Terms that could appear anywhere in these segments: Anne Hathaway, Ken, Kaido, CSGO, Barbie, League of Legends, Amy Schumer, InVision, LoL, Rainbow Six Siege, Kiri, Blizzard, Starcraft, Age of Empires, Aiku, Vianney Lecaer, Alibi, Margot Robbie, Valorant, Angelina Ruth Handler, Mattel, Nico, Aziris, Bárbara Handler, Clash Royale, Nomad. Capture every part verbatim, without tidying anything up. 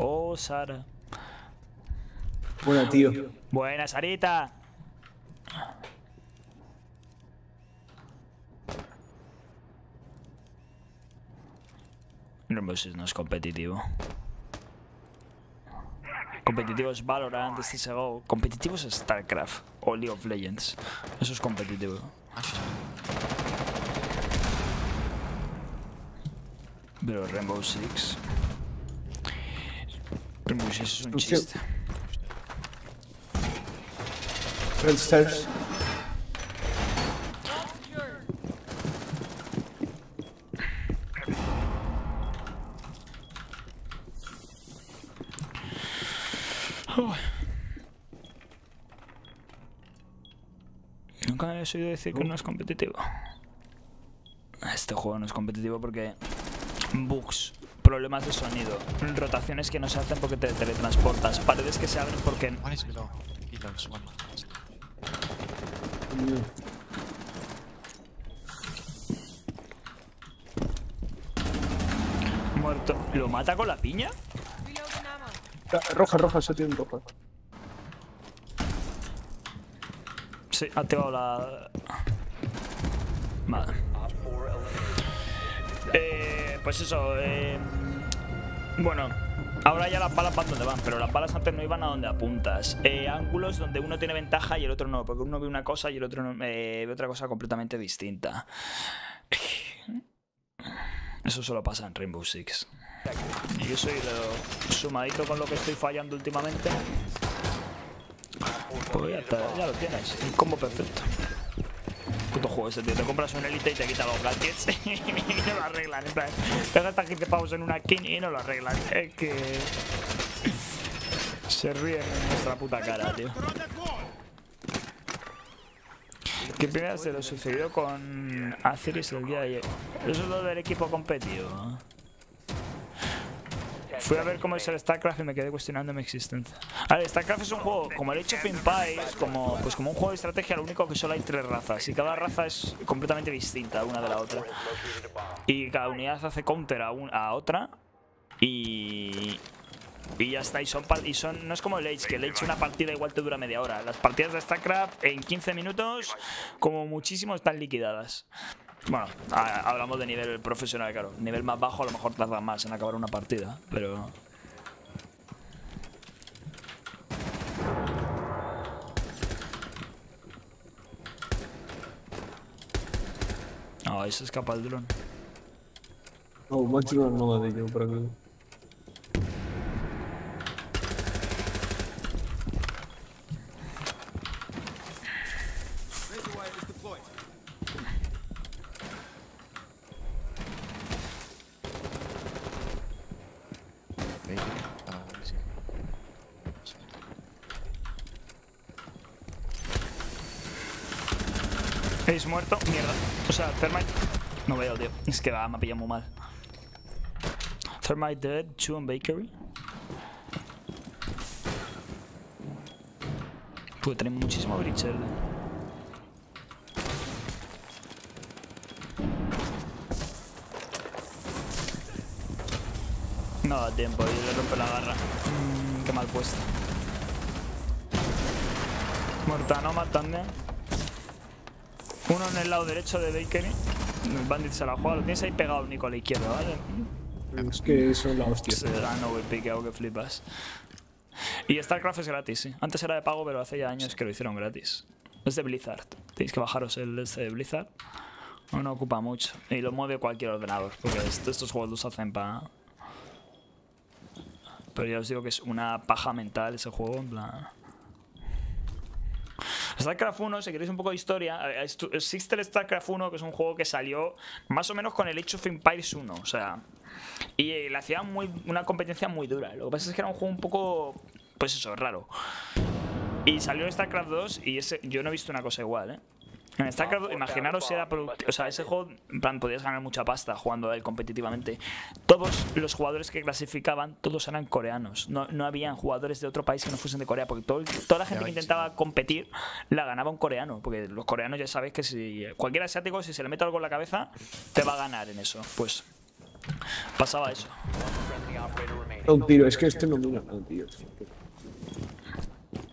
Oh, Sara. Buena, tío. Buena, Sarita. Rainbow Six no es competitivo. Competitivo es Valorant, C S G O. Competitivo es Starcraft o League of Legends. Eso es competitivo. Pero Rainbow Six... Rainbow Six es un chiste. Red Stars. Nunca he oído decir que no es competitivo. Este juego no es competitivo porque... bugs, problemas de sonido, rotaciones que no se hacen porque te teletransportas, paredes que se abren porque... Muerto. ¿Lo mata con la piña? Roja, roja, se tiene un roja. Sí, ha activado la... Vale. Eh, pues eso, eh... bueno, ahora ya las balas van donde van, pero las balas antes no iban a donde apuntas. Eh, ángulos donde uno tiene ventaja y el otro no, porque uno ve una cosa y el otro no, eh, ve otra cosa completamente distinta. Eso solo pasa en Rainbow Six. Yo soy lo sumadito con lo que estoy fallando últimamente. Pues ya, está, ya lo tienes, un combo perfecto. Puto juego ese, tío. Te compras un Elite y te quitan los gadgets y no lo arreglan. En plan, te gastas quince pavos en una skin y no lo arreglan. Es que... se ríen en nuestra puta cara, tío. Que primero se lo sucedió con Aziris el día de ayer. Eso es lo del equipo competido. Fui a ver cómo es el Starcraft y me quedé cuestionando mi existencia. A ver, Starcraft es un juego como el Age of Empires, como, pues como un juego de estrategia, lo único que solo hay tres razas. Y cada raza es completamente distinta una de la otra. Y cada unidad hace counter a, un, a otra. Y... y ya está, y son, y son no es como el Age, que el Age una partida igual te dura media hora. Las partidas de Starcraft en quince minutos, como muchísimo, están liquidadas. Bueno, a, hablamos de nivel profesional, claro. Nivel más bajo a lo mejor tarda más en acabar una partida, pero... no, ahí se escapa el dron. No, más dron no da de yo, por aquí. ¿Habéis muerto? Mierda. O sea, Thermite... no veo, tío. Es que va, me ha pillado muy mal. Thermite dead, two on bakery. Puede tener muchísimo Breacher. No da tiempo, y le rompe la garra. Mm, qué mal puesto. Muerta Nomad también. Uno en el lado derecho de Bakery. Bandit se la juega, lo tienes ahí pegado, Nico, a la izquierda, ¿vale? Es que eso es la hostia. Serán overpickeado que flipas. Y Starcraft es gratis, sí. Antes era de pago, pero hace ya años que lo hicieron gratis. Es de Blizzard. Tenéis que bajaros el este de Blizzard. No, no ocupa mucho. Y lo mueve cualquier ordenador, porque estos juegos los hacen para... pero ya os digo que es una paja mental ese juego, en plan... Starcraft uno, si queréis un poco de historia, existe el Starcraft uno, que es un juego que salió más o menos con el Age of Empires uno, o sea, y la hacía muy, una competencia muy dura. Lo que pasa es que era un juego un poco, pues eso, raro. Y salió Starcraft dos y ese, yo no he visto una cosa igual, ¿eh? En Starcraft, imaginaros si era productivo, o sea, ese juego, en plan, podías ganar mucha pasta jugando a él competitivamente. Todos los jugadores que clasificaban, todos eran coreanos. No, no habían jugadores de otro país que no fuesen de Corea, porque todo, toda la gente que intentaba competir la ganaba un coreano, porque los coreanos ya sabéis que si cualquier asiático, si se le mete algo en la cabeza, te va a ganar en eso. Pues pasaba eso. da un tiro, es que este no mira nada, tío.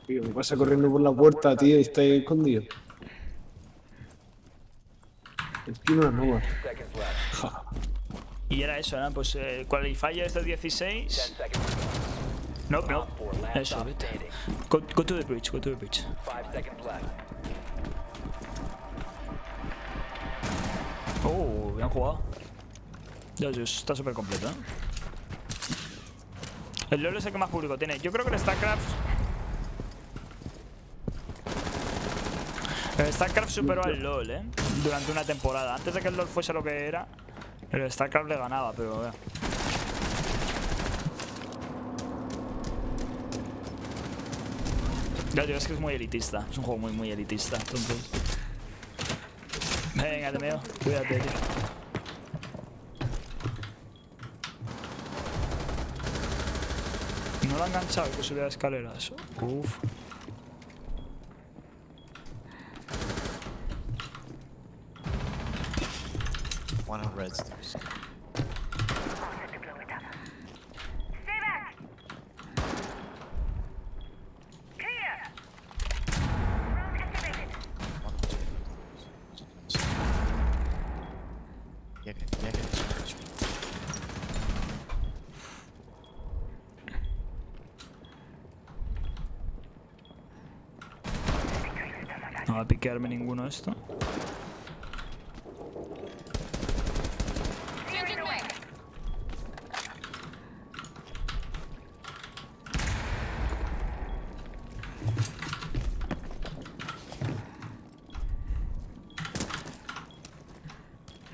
Tío, me pasa corriendo por la puerta, tío, y está ahí escondido. Es que una nueva. Ja. Y era eso, ¿no? Pues eh, qualifier es de dieciséis. No, no. Eso, vete. Go, go to the bridge, go to the bridge. Oh, bien jugado. Ya, está súper completo, ¿eh? El LoL es el que más público tiene. Yo creo que el Starcraft... El Starcraft superó al LoL, ¿eh? Durante una temporada. Antes de que el LoL fuese lo que era, el Starcraft le ganaba, pero... Vea. Ya, tío, es que es muy elitista. Es un juego muy, muy elitista. Entonces... Venga, te meo. Cuídate, tío. No lo ha enganchado, que subía escaleras. Uff. One on red stairs. No va a piquearme ninguno esto.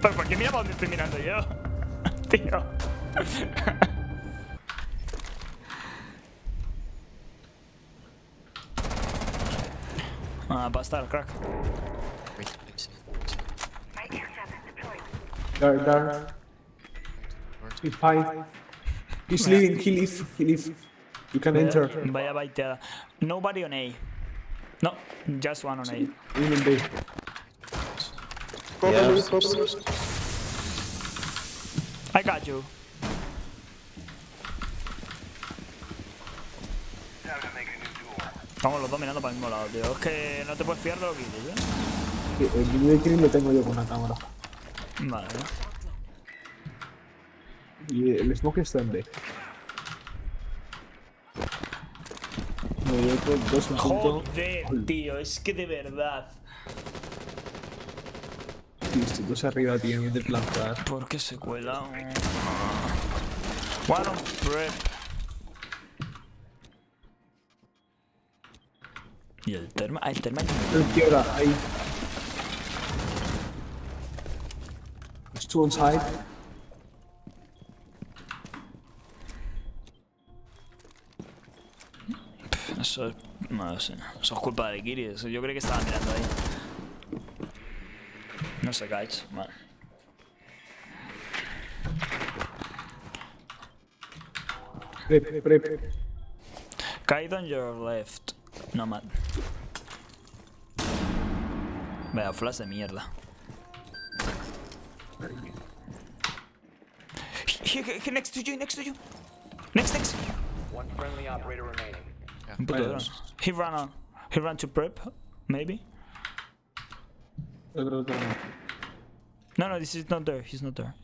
¿Pero por qué mira para dónde estoy mirando yo? Tío. Ah, para estar, crack. There, there. He's fine. He's leaving, he leaves, he leaves. You can enter. Vaya baiteada. Nobody on A. No, just one on A. Even B. Yes. I got you. Vamos los dos mirando para el mismo lado, tío. Es que no te puedes fiar de lo que dices, ¿eh? El video de kill lo tengo yo con la cámara. Vale. Y el smoke está en B. Me dio dos en punto. Joder, tío, es que de verdad. Tío, estoy dos arriba, tío, de plantar. ¿Por qué se cuela? One on prep. Y el terma. Ah, el terma. ¿Qué hora? Ahí. Two on side. Eso es... no sé. Eso es culpa de Kiri. Eso, yo creo que estaba mirando ahí. No sé qué ha hecho. Vale. Prep, prep. Kaido on your left. Nomad. Vaya flash de mierda. Here, here, here, next to you, next to you. Next, next. One friendly operator remaining. Yeah, he ran on. He ran to prep, maybe. No, no, this is not there. He's not there.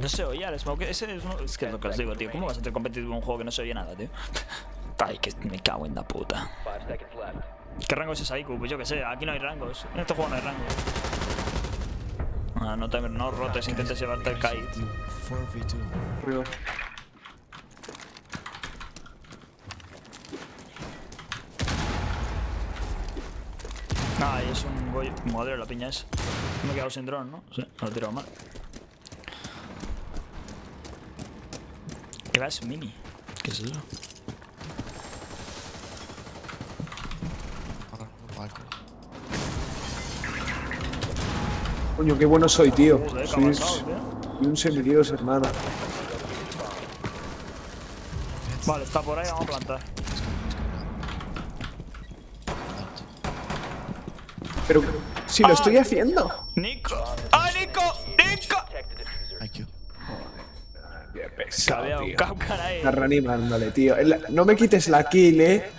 No se oye el smoke. Ese es, un... es que es lo que os digo, tío. ¿Cómo vas a ser competitivo en un juego que no se oye nada, tío? Ay, que me cago en la puta. ¿Qué rango es ese Aiku? Pues yo que sé, aquí no hay rangos. En este juego no hay rangos. Ah, no, te, no rotes, intentes llevarte el kite. cuatro contra dos. Ay, es un goy. Madre, la piña es. Me he quedado sin drone, ¿no? Sí, lo he tirado mal. Llevas mini. ¿Qué es eso? Coño, qué bueno soy, tío. Sois un semidios, hermana. Vale, está por ahí, vamos a plantar. Pero si lo ah, estoy haciendo. Nico. ¡Ah, Nico! ¡Nico! Qué pesado, tío. Está reanimándole, tío. No me quites la kill, eh.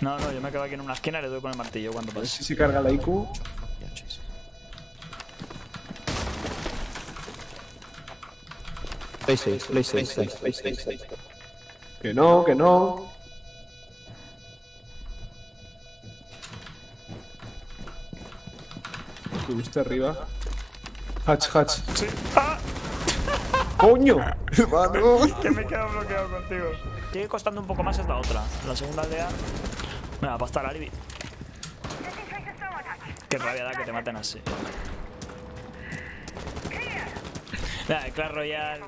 No, no, yo me quedo aquí en una esquina y le doy con el martillo cuando pase. A ver si se carga la I Q. Play seis, play seis, play seis, play seis, play seis. Que no, que no. Subiste arriba. Hatch, hatch. Sí. ¡Ah! ¡Coño! Que me he quedado bloqueado contigo. Sigue costando un poco más es la otra. La segunda aldea. Me va a pasar Alibi. Qué rabia da que te maten así. Nah, el Clash Royale.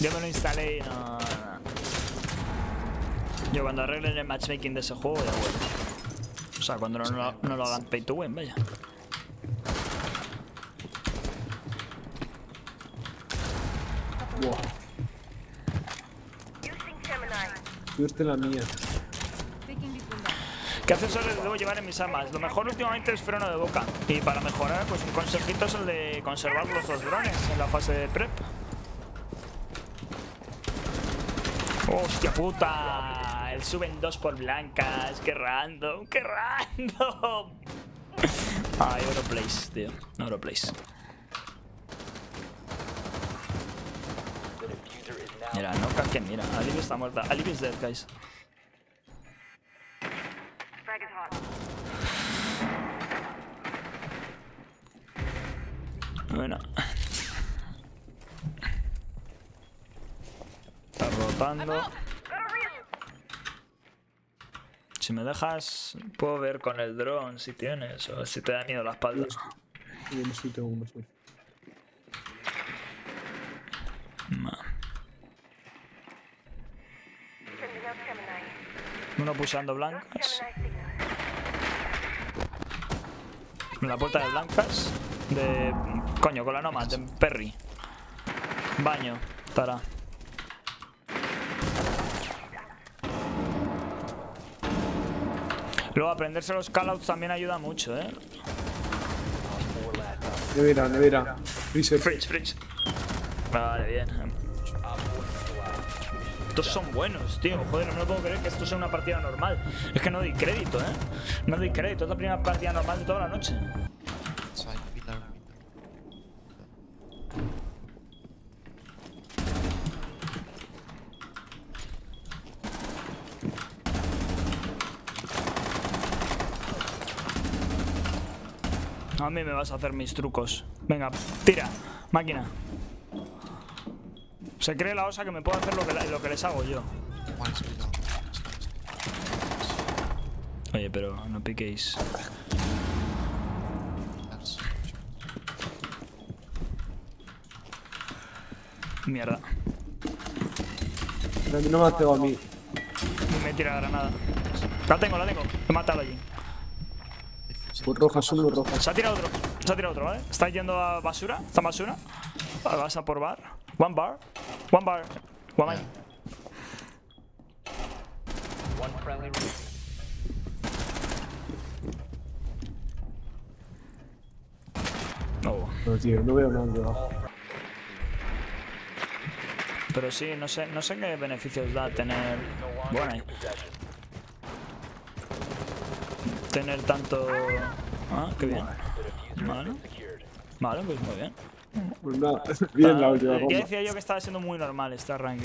Yo me lo instalé y no. Yo cuando arreglen el matchmaking de ese juego ya vuelvo. O sea, cuando no, no, no lo hagan pay to win, vaya. Wow. Suerte la mía. ¿Qué accesorios debo llevar en mis armas? Lo mejor últimamente es freno de boca. Y para mejorar, pues un consejito es el de conservar los dos drones en la fase de prep. ¡Hostia puta! El suben dos por blancas, qué random, qué random. Ay, Europlace, tío. Europlace. Mira, no caquen, mira. Alibi está muerta. Alibi is dead, guys. Bueno. Está rotando. Si me dejas, puedo ver con el dron si tienes o si te da miedo la espalda. Yo no soy tengo uno, soy. Uno pushando blancas. En la puerta de blancas. De. Coño, con la Nomad, de Perry. Baño, Tara. Luego aprenderse los callouts también ayuda mucho, eh. Nevera, nevera. Freezer. Freeze, freeze. Vale, bien. Estos son buenos, tío. Joder, no me lo puedo creer que esto sea una partida normal. Es que no doy crédito, eh. No doy crédito. Es la primera partida normal de toda la noche. A mí me vas a hacer mis trucos. Venga, tira, máquina. Se cree la osa que me puedo hacer lo que, la, lo que les hago yo. Oye, pero no piquéis. Mierda. No me has pegado a mí. Me tira la granada. La tengo, la tengo. He matado allí. Roja, solo roja. Se ha tirado otro, se ha tirado otro, ¿vale? Está yendo a basura, está en basura. Vale, vas a por bar. One bar, one bar, one man. No, no, tío, no veo nada. Pero sí, no sé, no sé qué beneficios da tener. Bueno, ahí. Tener tanto. Ah, qué bien. Vale. Vale, pues muy bien. Pues nada, bien la última bomba. Ya decía yo que estaba siendo muy normal este arranque.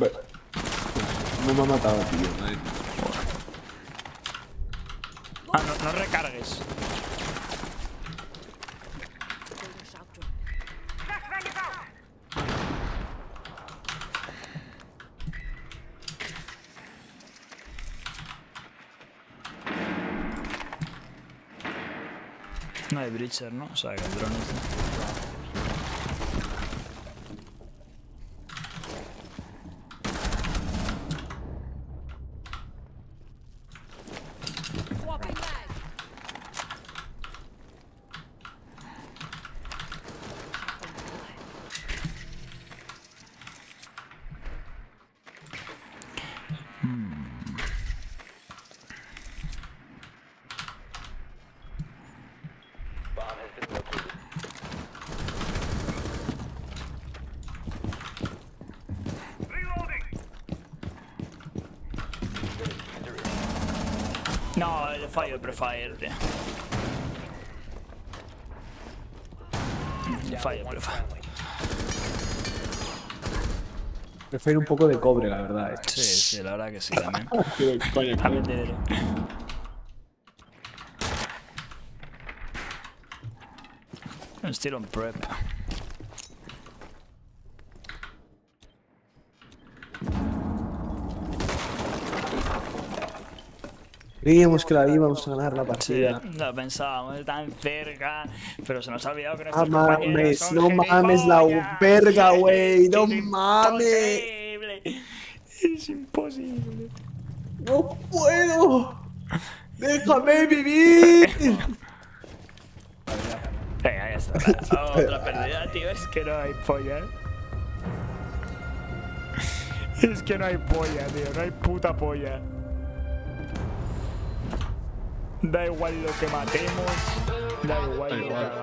Bueno. No me ha matado, tío. ¿Eh? Ah, no, no recargues. No hay breacher, ¿no? O sea, que el drone este. No, yo fallo el Prefire, tío. Yo fallo el Prefire. Prefiero un poco de cobre, la verdad. Eh. Sí, sí, la verdad que sí, también. Coño, también te diré. I'm still on prep. Creíamos que la íbamos a ganar la partida. Sí, lo pensábamos, tan cerca, pero se nos ha olvidado que nuestros ah, compañeros son no mames, no mames la verga, güey, no es mames. Imposible. Es imposible. No puedo. Déjame vivir. Venga, ya está. Oh, otra pérdida, tío, es que no hay polla. Es que no hay polla, tío, no hay puta polla. Da igual lo que matemos, da igual lo que matemos.